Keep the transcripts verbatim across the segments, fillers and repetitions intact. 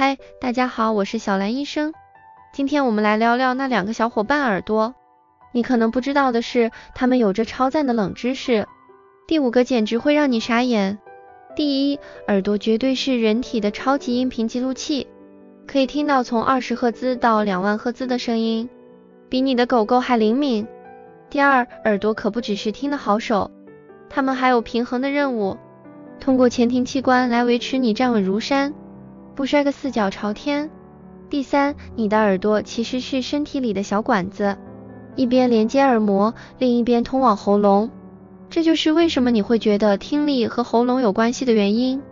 嗨，大家好，我是小兰医生。今天我们来聊聊那两个小伙伴耳朵。你可能不知道的是，他们有着超赞的冷知识。第五个简直会让你傻眼。第一，耳朵绝对是人体的超级音频记录器，可以听到从二十赫兹到两万赫兹的声音，比你的狗狗还灵敏。第二，耳朵可不只是听的好手，他们还有平衡的任务，通过前庭器官来维持你站稳如山，不摔个四脚朝天。第三，你的耳朵其实是身体里的小管子，一边连接耳膜，另一边通往喉咙，这就是为什么你会觉得听力和喉咙有关系的原因。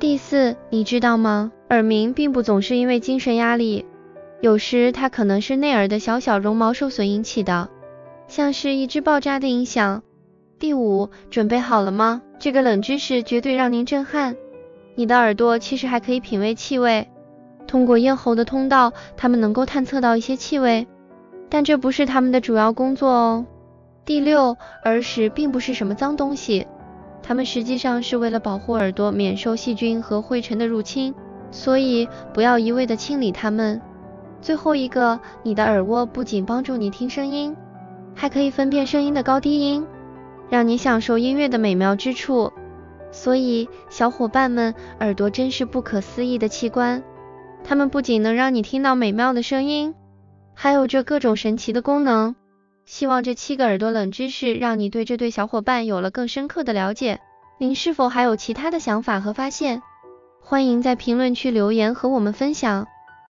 第四，你知道吗？耳鸣并不总是因为精神压力，有时它可能是内耳的小小绒毛受损引起的，像是一只爆炸的音响。第五，准备好了吗？这个冷知识绝对让您震撼。你的耳朵其实还可以品味气味，通过咽喉的通道，它们能够探测到一些气味，但这不是它们的主要工作哦。第六，耳屎并不是什么脏东西，它们实际上是为了保护耳朵免受细菌和灰尘的入侵，所以不要一味的清理它们。最后一个，你的耳蜗不仅帮助你听声音，还可以分辨声音的高低音，让你享受音乐的美妙之处。所以小伙伴们，耳朵真是不可思议的器官，它们不仅能让你听到美妙的声音，还有着各种神奇的功能。希望这七个耳朵冷知识让你对这对小伙伴有了更深刻的了解。您是否还有其他的想法和发现？欢迎在评论区留言和我们分享。